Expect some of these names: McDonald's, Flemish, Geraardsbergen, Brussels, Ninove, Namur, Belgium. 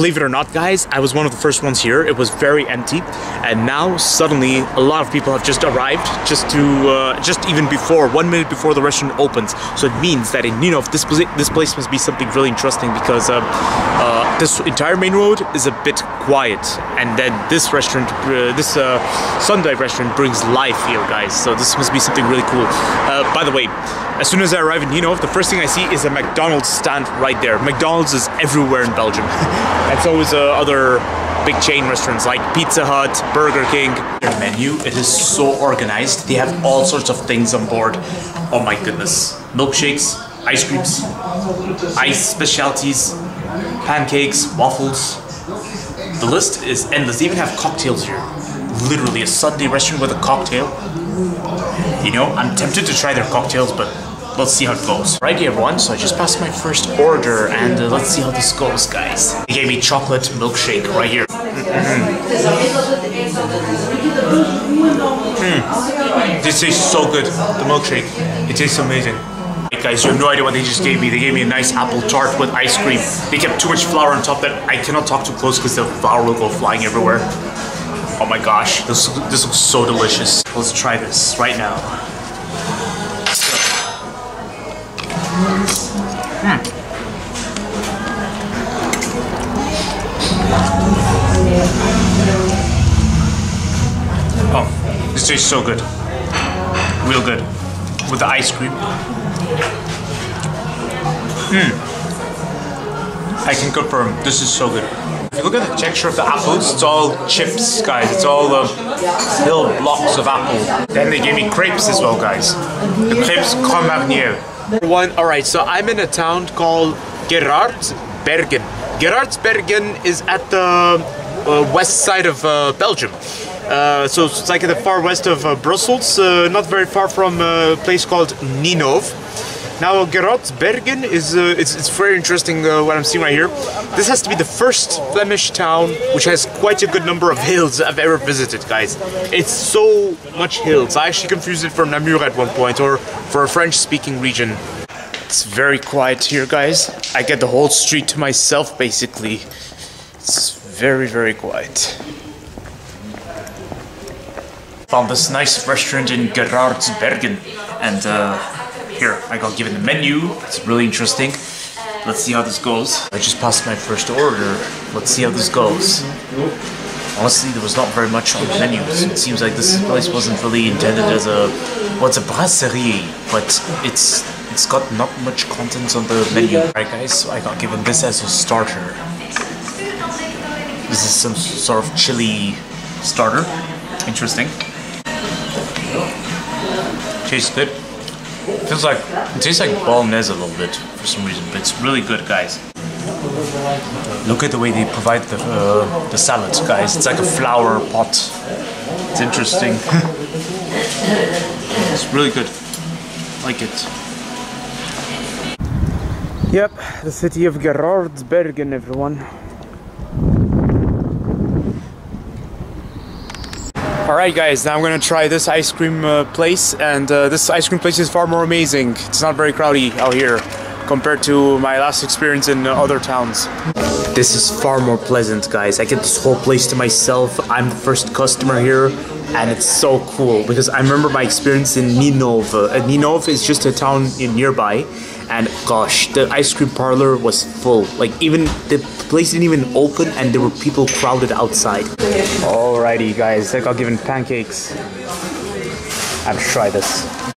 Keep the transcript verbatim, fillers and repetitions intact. Believe it or not, guys, I was one of the first ones here. It was very empty, and now suddenly a lot of people have just arrived just to uh, just even before one minute before the restaurant opens. So it means that in Ninove, this this place must be something really interesting, because uh, uh, this entire main road is a bit quiet, and then this restaurant, uh, this uh, Sunday restaurant, brings life here, guys. So this must be something really cool. Uh, by the way, as soon as I arrive in Ninove, the first thing I see is a McDonald's stand right there. McDonald's is everywhere in Belgium. And so is uh, other big chain restaurants like Pizza Hut, Burger King. Their menu, it is so organized. They have all sorts of things on board. Oh my goodness. Milkshakes, ice creams, ice specialties, pancakes, waffles. The list is endless. They even have cocktails here. Literally a Sunday restaurant with a cocktail. You know, I'm tempted to try their cocktails, but let's see how it goes. Alrighty everyone, so I just passed my first order, and uh, let's see how this goes, guys. They gave me chocolate milkshake right here. Mm-hmm. Mm. This tastes so good, the milkshake. It tastes amazing. Hey guys, you have no idea what they just gave me. They gave me a nice apple tart with ice cream. They kept too much flour on top that I cannot talk too close because the flour will go flying everywhere. Oh my gosh, this, this looks so delicious. Let's try this right now. Mm. Oh, this tastes so good. Real good. With the ice cream. Mm. I can confirm, this is so good. If you look at the texture of the apples, it's all chips, guys. It's all uh, little blocks of apple. Then they gave me crepes as well, guys. The crepes come up near. One, all right, so I'm in a town called Geraardsbergen. Geraardsbergen is at the uh, west side of uh, Belgium. Uh, so it's like at the far west of uh, Brussels, uh, not very far from a place called Ninove. Now, Geraardsbergen is uh, it's, it's very interesting uh, what I'm seeing right here. This has to be the first Flemish town which has quite a good number of hills I've ever visited, guys. It's so much hills. I actually confused it for Namur at one point, or for a French-speaking region. It's very quiet here, guys. I get the whole street to myself, basically. It's very, very quiet. Found this nice restaurant in Geraardsbergen, and uh... here, I got given the menu. It's really interesting. Let's see how this goes. I just passed my first order. Let's see how this goes. Honestly, there was not very much on the menu. So it seems like this place wasn't really intended as a what's well, a brasserie, but it's it's got not much contents on the menu. Alright guys, so I got given this as a starter. This is some sort of chili starter. Interesting. Tastes good. Feels like it tastes like bolognese a little bit for some reason, but it's really good, guys. Look at the way they provide the uh, the salad, guys. It's like a flower pot. It's interesting. It's really good. I like it. Yep, the city of Geraardsbergen, everyone. Alright guys, now I'm gonna try this ice cream uh, place, and uh, this ice cream place is far more amazing. It's not very crowded out here compared to my last experience in uh, other towns. This is far more pleasant, guys. I get this whole place to myself. I'm the first customer here, and it's so cool because I remember my experience in Ninove. Uh, Ninove is just a town in nearby, and gosh, the ice cream parlor was full. Like, even the place didn't even open and there were people crowded outside. Alrighty guys, I got given pancakes. I've tried this.